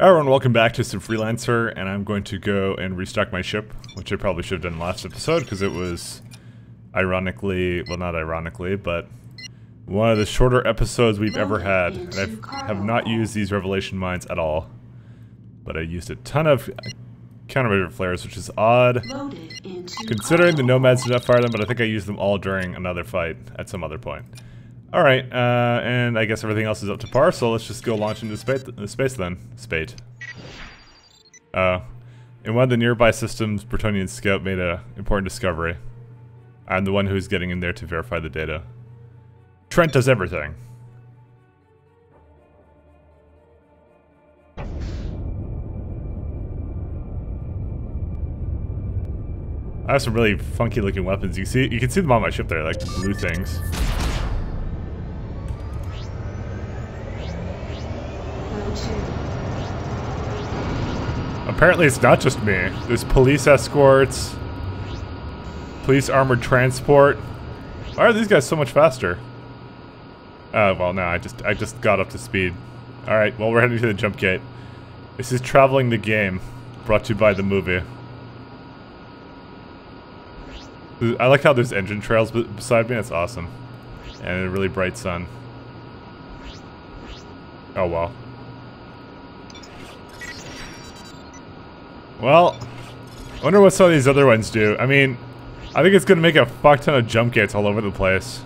Hi everyone, welcome back to some Freelancer, and I'm going to go and restock my ship, which I probably should have done last episode because it was ironically, well not ironically, but one of the shorter episodes we've ever had, and I have not used these revelation mines at all, but I used a ton of countermeasure flares, which is odd, considering the nomads did not fire them, but I think I used them all during another fight at some other point. Alright, and I guess everything else is up to par, so let's just go launch into space then. Spate. In one of the nearby systems, Bretonian Scout made an important discovery. I'm the one who's getting in there to verify the data. Trent does everything. I have some really funky looking weapons. You can see them on my ship there, like the blue things. Apparently it's not just me. There's police escorts, police armored transport. Why are these guys so much faster? Well, no, I just got up to speed. All right, well, we're heading to the jump gate. This is Traveling the Game, brought to you by the movie. I like how there's engine trails beside me. That's awesome, and a really bright sun. Oh well. Well, I wonder what some of these other ones do. I mean, I think it's going to make a fuck ton of jump gates all over the place.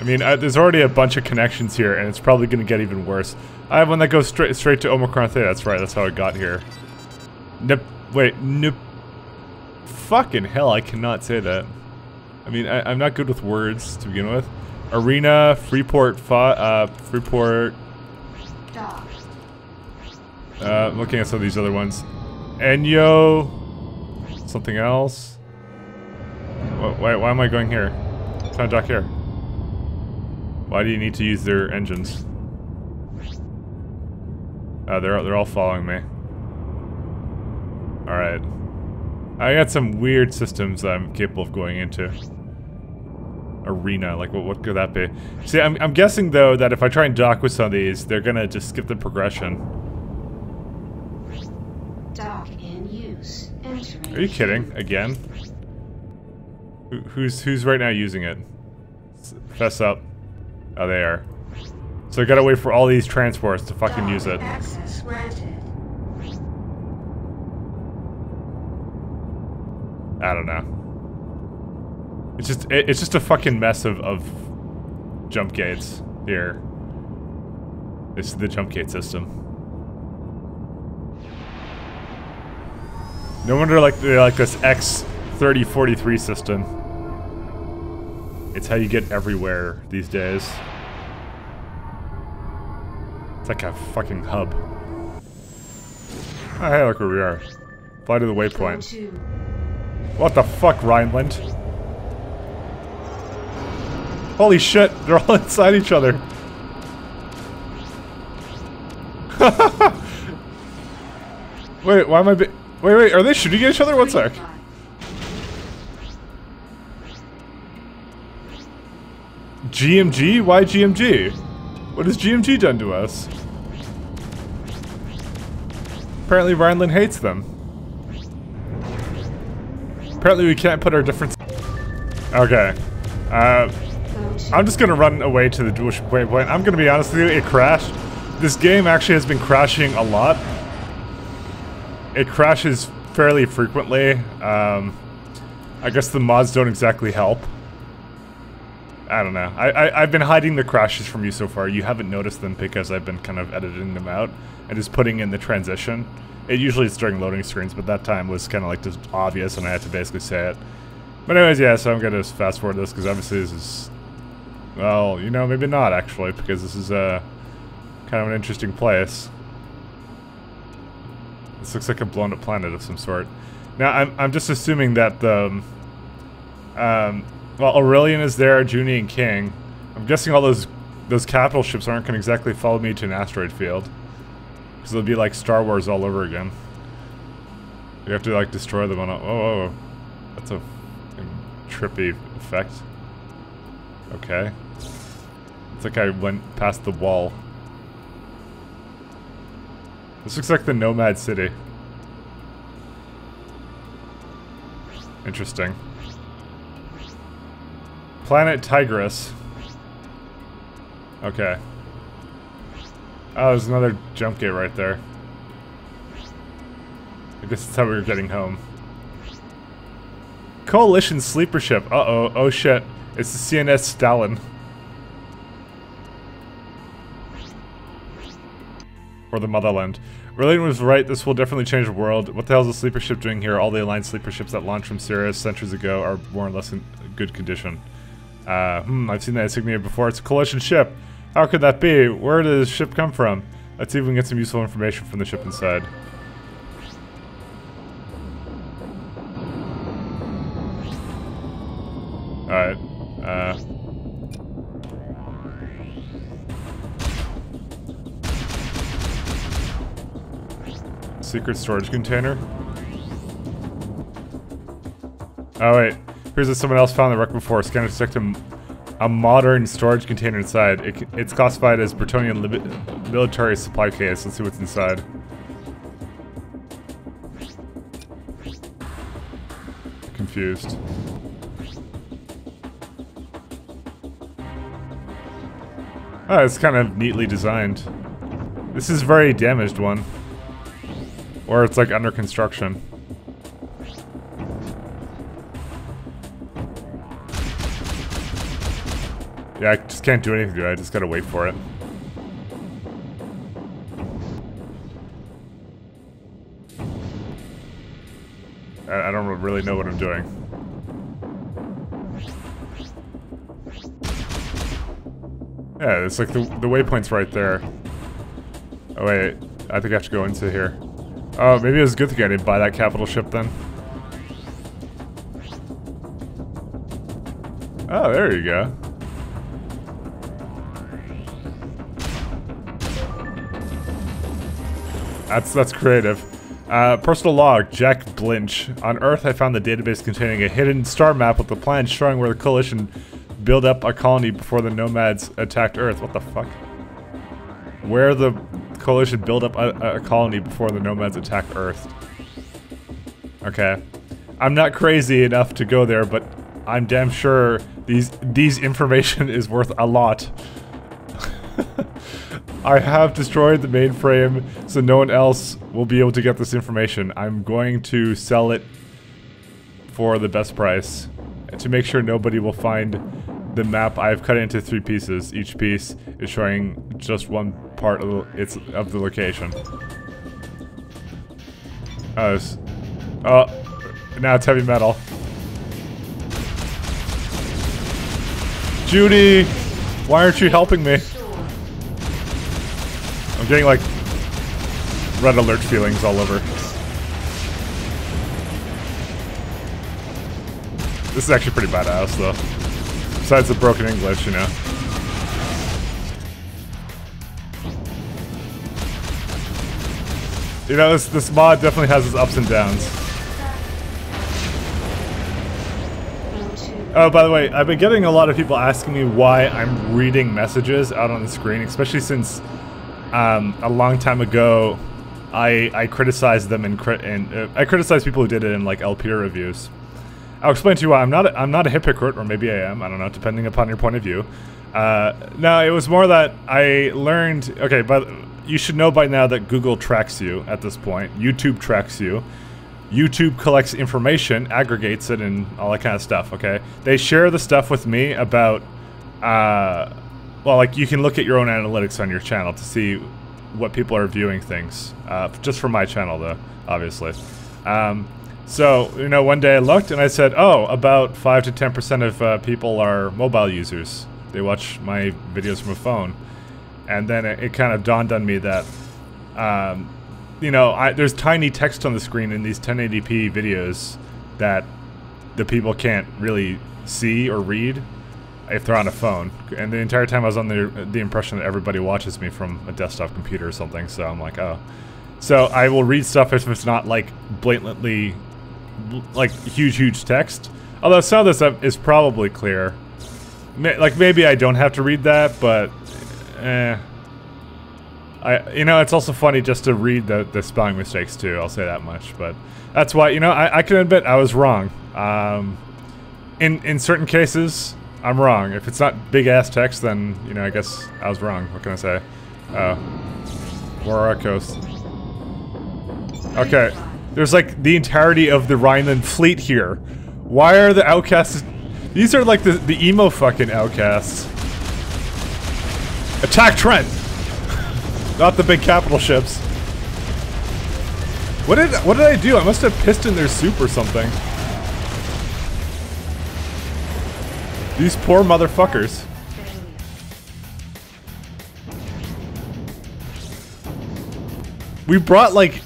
I mean, there's already a bunch of connections here, and it's probably going to get even worse. I have one that goes straight to Omicron Theta. That's right, that's how it got here. Wait, fucking hell, I cannot say that. I mean, I'm not good with words to begin with. Arena, Freeport... looking at some of these other ones. Enyo... something else? Why am I going here? I'm trying to dock here. Why do you need to use their engines? They're all following me. Alright. I got some weird systems that I'm capable of going into. Arena, like what could that be? See, I'm guessing though that if I try and dock with some of these, they're gonna just skip the progression. Dock in use. Entering. Are you kidding? Again? Who's right now using it? Fess up. Oh, they are. So I gotta wait for all these transports to fucking use it. Access granted. I don't know. It's just a fucking mess of jump gates here. This is the jump gate system. No wonder like this X-3043 system. It's how you get everywhere these days. It's like a fucking hub. Oh, hey, look where we are. Fly to the waypoint. What the fuck, Rhineland? Holy shit, they're all inside each other. Wait, why am I Wait, are they shooting at each other? One sec. GMG? Why GMG? What has GMG done to us? Apparently RyanLynn hates them. Apparently we can't put our differences. Okay. I'm just gonna run away to the Jewish waypoint. I'm gonna be honest with you, it crashed. This game actually has been crashing a lot. It crashes fairly frequently. I guess the mods don't exactly help. I don't know. I've been hiding the crashes from you so far. You haven't noticed them because I've been kind of editing them out and just putting in the transition. It usually is during loading screens, but that time was kind of like just obvious and I had to basically say it. But anyways, yeah, so I'm going to just fast forward this because obviously this is... well, you know, maybe not actually because this is kind of an interesting place. This looks like a blown-up planet of some sort. Now, I'm just assuming that the... well, Orillion is there, Juni and King. I'm guessing all those capital ships aren't going to exactly follow me to an asteroid field. Because it'll be like Star Wars all over again. You have to, like, destroy them on a... oh, that's a trippy effect. Okay. It's like I went past the wall. This looks like the Nomad City. Interesting. Planet Tigris. Okay. Oh, there's another jump gate right there. I guess that's how we were getting home. Coalition sleeper ship. Uh-oh. Oh, shit. It's the CNS Stalin. Or the motherland. Orillion was right. This will definitely change the world. What the hell is a sleeper ship doing here? All the Alliance sleeper ships that launched from Sirius centuries ago are more or less in good condition. I've seen that insignia before. It's a coalition ship. How could that be? Where did this ship come from? Let's see if we can get some useful information from the ship inside. Alright. Secret storage container. Oh wait. Here's what someone else found the wreck before. Scanner detected a modern storage container inside. It's classified as Bretonian military supply case. Let's see what's inside. Confused. Oh, it's kind of neatly designed. This is a very damaged one. Or it's like under construction. Yeah, I just can't do anything to it. I just gotta wait for it. I don't really know what I'm doing. Yeah, it's like the waypoint's right there. Oh wait, I think I have to go into here. Oh, maybe it was a good thing I didn't buy that capital ship then. Oh, there you go. That's creative. Personal log, Jack Blinch. On Earth, I found the database containing a hidden star map with the plan showing where the coalition build up a colony before the nomads attacked Earth. What the fuck? Where the coalition build up a colony before the nomads attacked Earth. Okay. I'm not crazy enough to go there, but I'm damn sure these information is worth a lot. I have destroyed the mainframe so no one else will be able to get this information. I'm going to sell it for the best price to make sure nobody will find the map. I've cut it into 3 pieces. Each piece is showing just one part of the location. Now it's heavy metal. Judy! Why aren't you helping me? I'm getting like red alert feelings all over. This is actually pretty badass though. Besides the broken English, you know. You know, this mod definitely has its ups and downs. Oh, by the way, I've been getting a lot of people asking me why I'm reading messages out on the screen, especially since a long time ago I criticized them and I criticized people who did it in like LP reviews. I'll explain to you why. I'm not a hypocrite, or maybe I am. I don't know, depending upon your point of view. No, it was more that I learned. Okay, but you should know by now that Google tracks you at this point. YouTube tracks you. YouTube collects information, aggregates it, and all that kind of stuff. Okay, they share the stuff with me about. Well, like you can look at your own analytics on your channel to see what people are viewing things. Just for my channel, though, obviously. So, you know, one day I looked and I said, oh, about 5 to 10% of people are mobile users. They watch my videos from a phone. And then it kind of dawned on me that, you know, there's tiny text on the screen in these 1080p videos that the people can't really see or read if they're on a phone. And the entire time I was on the impression that everybody watches me from a desktop computer or something. So I'm like, oh. So I will read stuff if it's not like blatantly... like huge text, although some of this stuff is probably clear. Like maybe I don't have to read that, but You know, it's also funny just to read the spelling mistakes too, I'll say that much, but that's why, you know, I can admit I was wrong. In certain cases, I'm wrong. If it's not big ass text, then, you know, I guess I was wrong. What can I say? Aurora Coast. Okay, there's like the entirety of the Rhineland fleet here. Why are the outcasts? These are like the emo fucking outcasts. Attack Trent! Not the big capital ships. What did I do? I must have pissed in their soup or something. These poor motherfuckers. We brought like...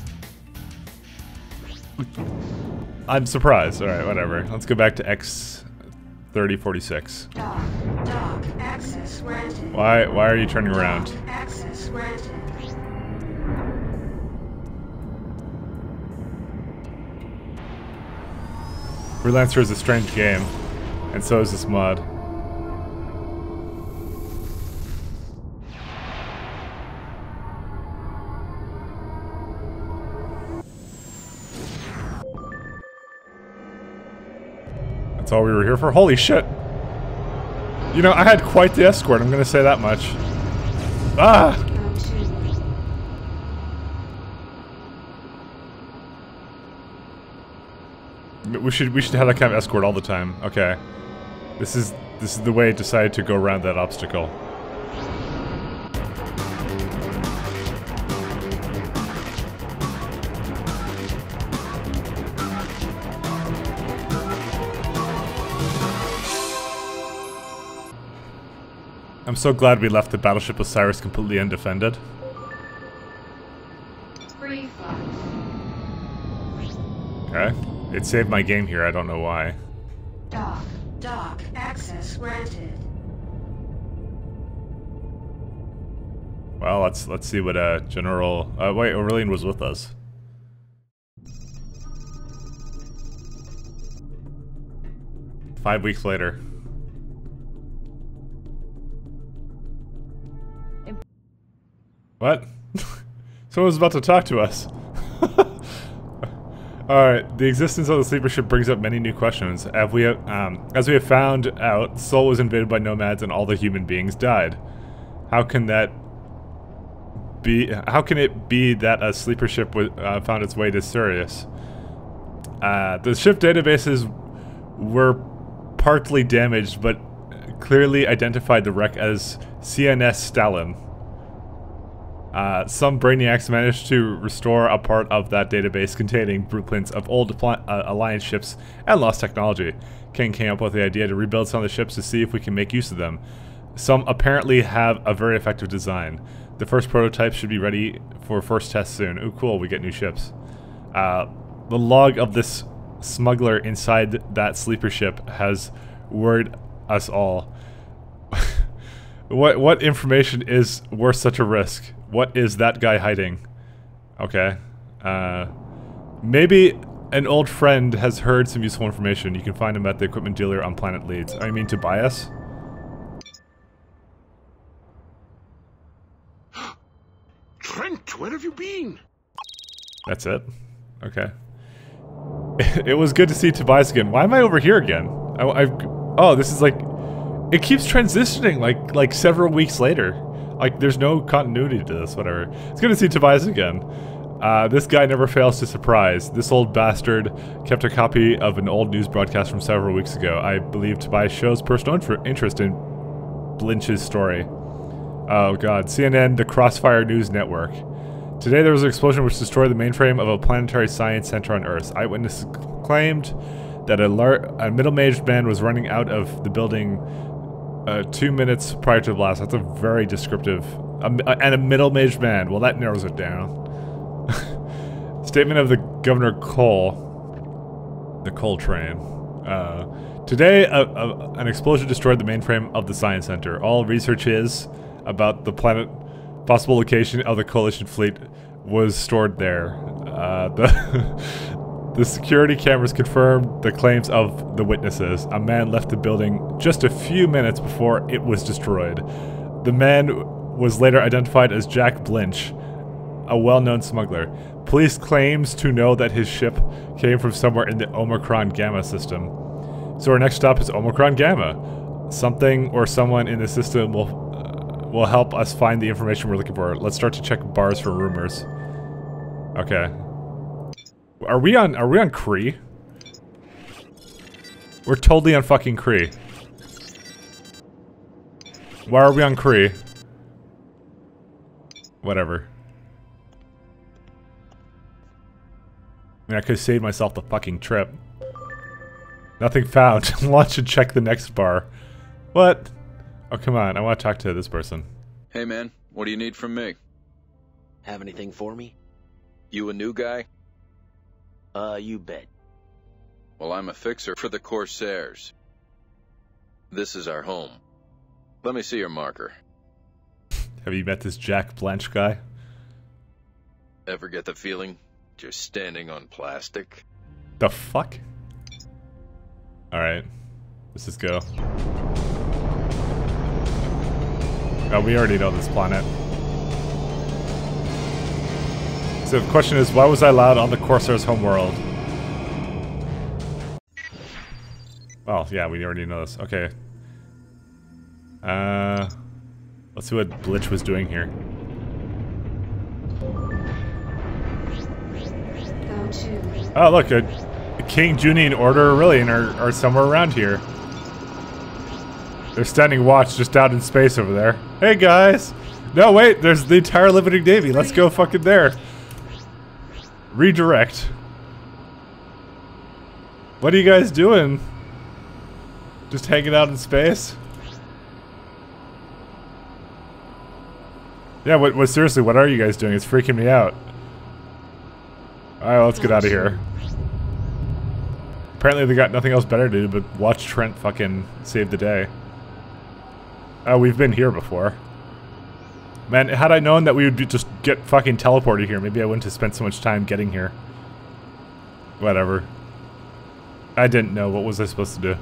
I'm surprised. Alright, whatever. Let's go back to X-3046. Dock, access granted. Why are you turning around? Access granted. Freelancer is a strange game, and so is this mod. That's all we were here for. Holy shit! You know, I had quite the escort, I'm gonna say that much. Ah! We should have that kind of escort all the time. Okay. This is the way I decided to go around that obstacle. I'm so glad we left the battleship Osiris completely undefended. Okay. It saved my game here, I don't know why. Dock, access granted. Well, let's see what General... wait, Orillion was with us. Five weeks later. What? Someone was about to talk to us. Alright, the existence of the sleeper ship brings up many new questions. As we have found out, Sol was invaded by nomads and all the human beings died. How can it be that a sleeper ship found its way to Sirius? The ship databases were partly damaged, but clearly identified the wreck as CNS Stalin. Some brainiacs managed to restore a part of that database containing blueprints of old Alliance ships and lost technology. King came up with the idea to rebuild some of the ships to see if we can make use of them. Some apparently have a very effective design. The first prototype should be ready for first test soon. Ooh, cool, we get new ships. The log of this smuggler inside that sleeper ship has worried us all. What information is worth such a risk? What is that guy hiding? Okay. Maybe an old friend has heard some useful information. You can find him at the equipment dealer on Planet Leeds. I mean Tobias? Trent, where have you been? That's it? Okay. It was good to see Tobias again. Why am I over here again? Oh, this is like... It keeps transitioning like several weeks later. Like, there's no continuity to this, whatever. It's good to see Tobias again. This guy never fails to surprise. This old bastard kept a copy of an old news broadcast from several weeks ago. I believe Tobias shows personal interest in Blinch's story. Oh god, CNN, the Crossfire News Network. Today there was an explosion which destroyed the mainframe of a planetary science center on Earth. Eyewitnesses claimed that a middle-aged man was running out of the building 2 minutes prior to the blast. That's a very descriptive... and a middle-aged man. Well, that narrows it down. Statement of the Governor Cole. The Cole train. Today, an explosion destroyed the mainframe of the Science Center. All research is about the planet... Possible location of the Coalition fleet was stored there. The security cameras confirmed the claims of the witnesses. A man left the building just a few minutes before it was destroyed. The man was later identified as Jack Blinch, a well-known smuggler. Police claims to know that his ship came from somewhere in the Omicron Gamma system. So our next stop is Omicron Gamma. Something or someone in the system will help us find the information we're looking for. Let's start to check bars for rumors. Okay. Are we on Kree? We're totally on fucking Kree. Why are we on Kree? Whatever. I mean, I could've saved myself the fucking trip. Nothing found. Launch and check the next bar. What? Oh, come on. I want to talk to this person. Hey, man. What do you need from me? Have anything for me? You a new guy? You bet. Well, I'm a fixer for the Corsairs. This is our home. Let me see your marker. Have you met this Jack Blanche guy? Ever get the feeling you're standing on plastic? The fuck? Alright. Let's just go. Oh, we already know this planet. So the question is, why was I allowed on the Corsair's homeworld? Well, yeah, we already know this. Okay. Let's see what Blinch was doing here. Oh, look, King Juni and Order Orillion are somewhere around here. They're standing watch just out in space over there. Hey, guys! No, wait, there's the entire Liberty Navy. Let's go fucking there. Redirect. What are you guys doing? Just hanging out in space? Yeah, what seriously, what are you guys doing? It's freaking me out. Alright, let's get out of here. Apparently they got nothing else better to do but watch Trent fucking save the day. Oh, we've been here before. Man, had I known that we would just get fucking teleported here, maybe I wouldn't have spent so much time getting here. Whatever. I didn't know. What was I supposed to do?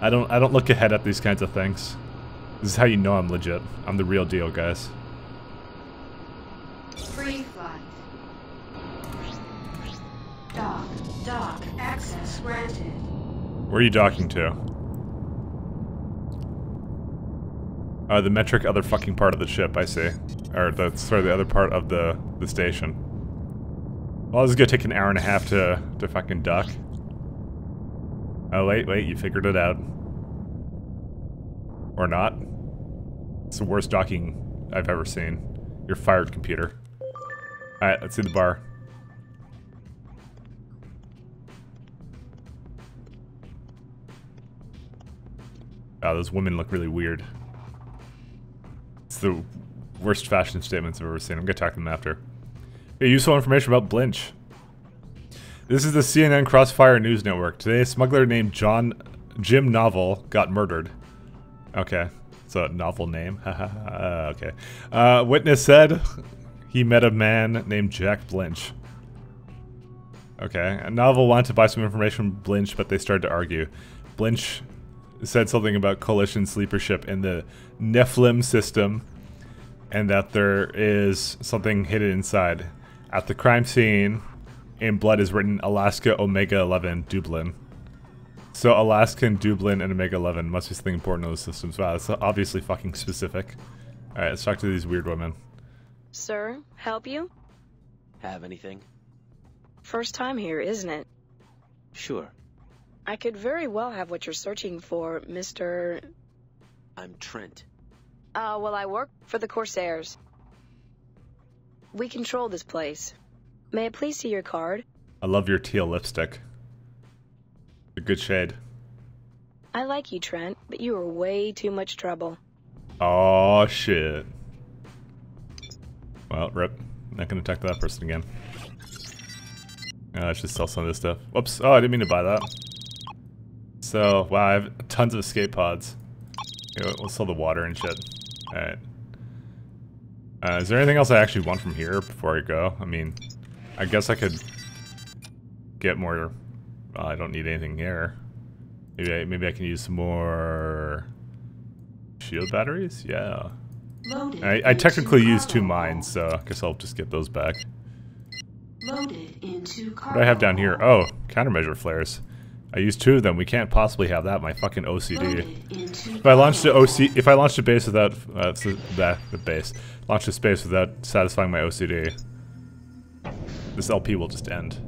I don't look ahead at these kinds of things. This is how you know I'm legit. I'm the real deal, guys. Free flight. Dock. Access granted. Where are you docking to? The metric other fucking part of the ship, I see. Or the other part of the station. Well, this is gonna take an hour and a half to fucking dock. Oh, wait, you figured it out. Or not. It's the worst docking I've ever seen. You're fired, computer. Alright, let's see the bar. Wow, those women look really weird. It's the worst fashion statements I've ever seen. I'm gonna talk to them after. Hey, useful information about Blinch. This is the CNN Crossfire News Network. Today, a smuggler named John Jim Novel got murdered. Okay, it's a novel name. Okay. Witness said he met a man named Jack Blinch. Okay, a Novel wanted to buy some information from Blinch, but they started to argue. Blinch said something about coalition sleeper ship in the Nephilim system and that there is something hidden inside. At the crime scene, in blood is written Alaska Omega-11 Dublin. So Alaska and Dublin and Omega-11 must be something important in those systems. Wow, that's obviously fucking specific. Alright, let's talk to these weird women. Sir, help you? Have anything? First time here, isn't it? Sure. I could very well have what you're searching for, Mr... I'm Trent. Well, I work for the Corsairs. We control this place. May I please see your card? I love your teal lipstick. A good shade. I like you, Trent, but you are way too much trouble. Oh shit. Well, rip. Not gonna talk to that person again. I should sell some of this stuff. Whoops. Oh, I didn't mean to buy that. So, wow, I have tons of escape pods. Here, we'll sell the water and shit. Alright. Is there anything else I actually want from here before I go? I mean, I guess I could get more... I don't need anything here. Maybe I can use some more... shield batteries? Yeah. Loaded. I technically used two mines, so I guess I'll just get those back. Loaded into cargo. What do I have down here? Oh, countermeasure flares. I used two of them. We can't possibly have that. My fucking OCD. If I launched a base without launched a space without satisfying my OCD, this LP will just end.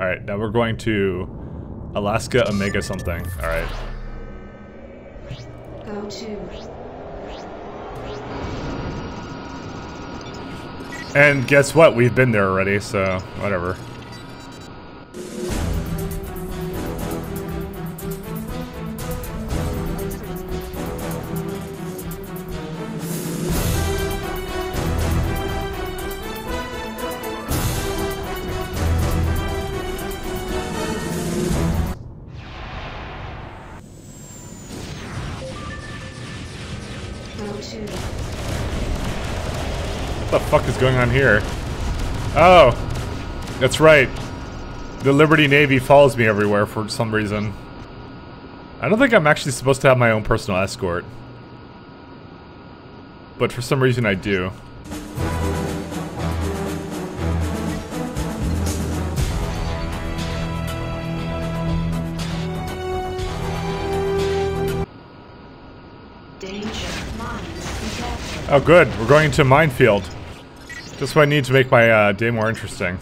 All right, now we're going to Alaska Omega something. All right. Go to. And guess what? We've been there already, so whatever. What the fuck is going on here? Oh, that's right. The Liberty Navy follows me everywhere for some reason. I don't think I'm actually supposed to have my own personal escort, but for some reason I do. Oh good, we're going to minefield. That's what I need to make my day more interesting.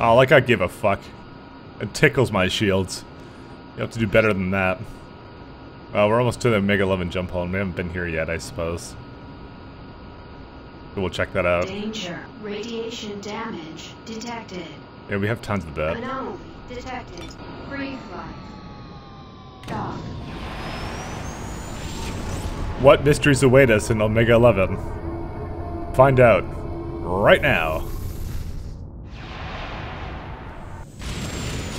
Oh, like I give a fuck. It tickles my shields. You have to do better than that. Well, we're almost to the Omega-11 jump hole, and we haven't been here yet, I suppose. We'll check that out. Danger. Radiation damage detected. Yeah, we have tons of that. Anomaly detected. Free flight. Dock. What mysteries await us in Omega-11? Find out right now.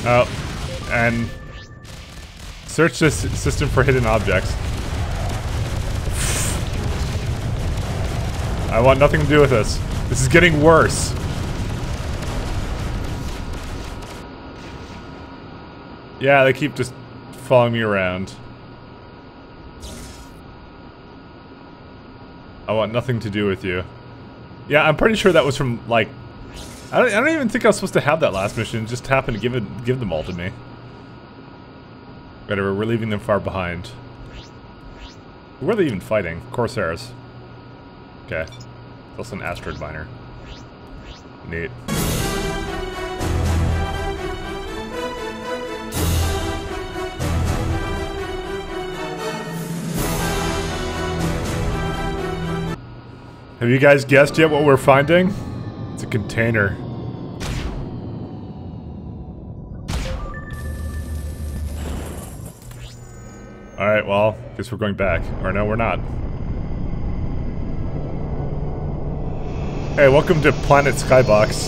Oh, and search this system for hidden objects. I want nothing to do with this. This is getting worse. Yeah, they keep just following me around. I want nothing to do with you. Yeah, I'm pretty sure that was from, like... I don't even think I was supposed to have that last mission. It just happened to give them all to me. Whatever, we're leaving them far behind. Where are they even fighting? Corsairs. Okay. That's an asteroid miner. Neat. Have you guys guessed yet what we're finding? It's a container. Alright, well, guess we're going back. Or no, we're not. Hey, welcome to Planet Skybox.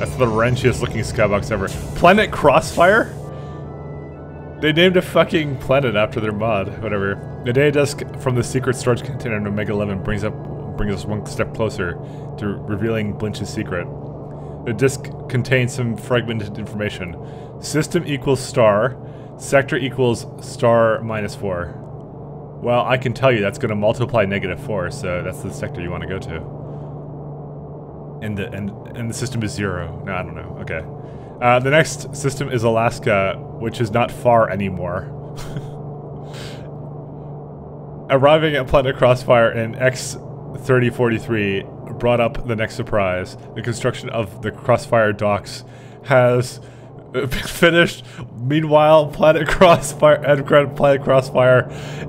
That's the wrenchiest looking skybox ever. Planet Crossfire? They named a fucking planet after their mod. Whatever. The data disk from the secret storage container in Omega-11 brings us one step closer to revealing Blinch's secret. The disk contains some fragmented information. System equals star, sector equals star minus 4. Well, I can tell you that's going to multiply negative 4, so that's the sector you want to go to. And the system is 0. No, I don't know. Okay. The next system is Alaska, which is not far anymore. Arriving at Planet Crossfire in X-3043 brought up the next surprise. The construction of the Crossfire docks has been finished. Meanwhile, Planet Crossfire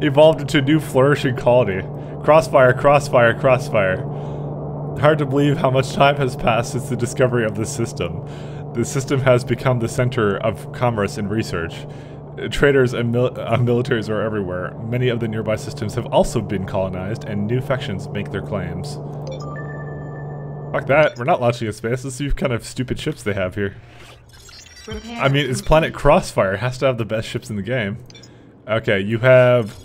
evolved into a new flourishing colony. Crossfire, Crossfire, Crossfire. Hard to believe how much time has passed since the discovery of this system. The system has become the center of commerce and research. Traders and militaries are everywhere. Many of the nearby systems have also been colonized, and new factions make their claims. Fuck that, we're not launching in space. Let's see what kind of stupid ships they have here. I mean, it's Planet Crossfire. It has to have the best ships in the game. Okay, you have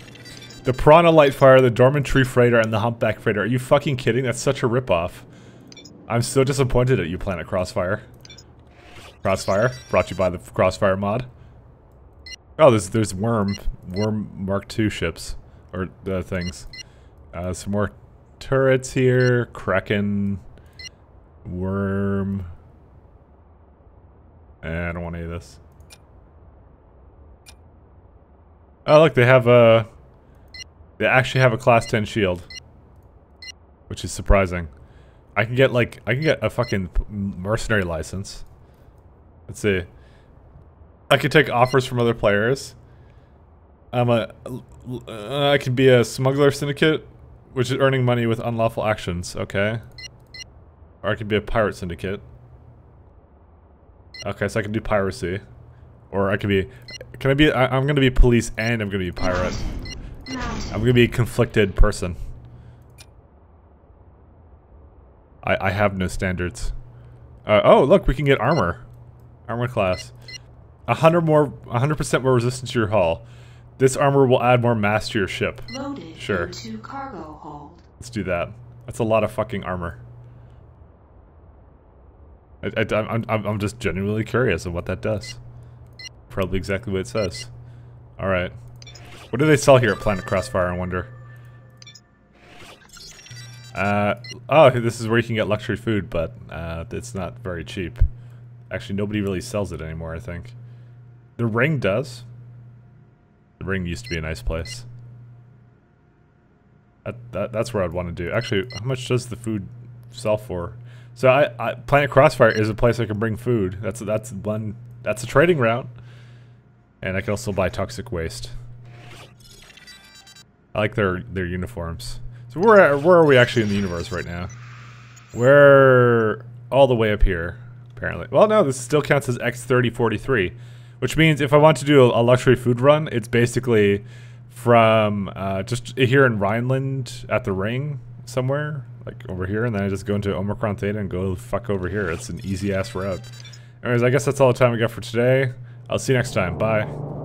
the Piranha Lightfire, the Dormant Tree Freighter, and the Humpback Freighter. Are you fucking kidding? That's such a ripoff. I'm so disappointed at you, Planet Crossfire. Crossfire, brought to you by the Crossfire mod. Oh, there's Worm Mark II ships. Or things. Some more turrets here. Kraken. Worm. I don't want any of this. Oh, look, they have a... They actually have a class 10 shield. Which is surprising. I can get, like, I can get a fucking mercenary license. Let's see. I can take offers from other players. I can be a smuggler syndicate, which is earning money with unlawful actions. Okay. Or I could be a pirate syndicate. Okay, so I can do piracy. Or I could be... Can I be... I'm gonna be police and I'm gonna be pirate. I'm gonna be a conflicted person. I have no standards. Oh, look, we can get armor. Armor class. 100% more resistance to your hull. This armor will add more mass to your ship. Loaded into cargo hold. Let's do that. That's a lot of fucking armor. I'm just genuinely curious of what that does. Probably exactly what it says. Alright. What do they sell here at Planet Crossfire, I wonder? Oh, this is where you can get luxury food, but it's not very cheap. Actually, nobody really sells it anymore, I think. The Ring does. The Ring used to be a nice place. That's where I'd want to do. Actually, how much does the food sell for? So Planet Crossfire is a place I can bring food. That's a trading route. And I can also buy toxic waste. I like their uniforms. So where are we actually in the universe right now? We're all the way up here, apparently. Well, no, this still counts as X-3043, which means if I want to do a luxury food run, it's basically from just here in Rhineland at the Ring somewhere, like over here, and then I just go into Omicron Theta and go fuck over here. It's an easy-ass route. Anyways, I guess that's all the time we got for today. I'll see you next time. Bye.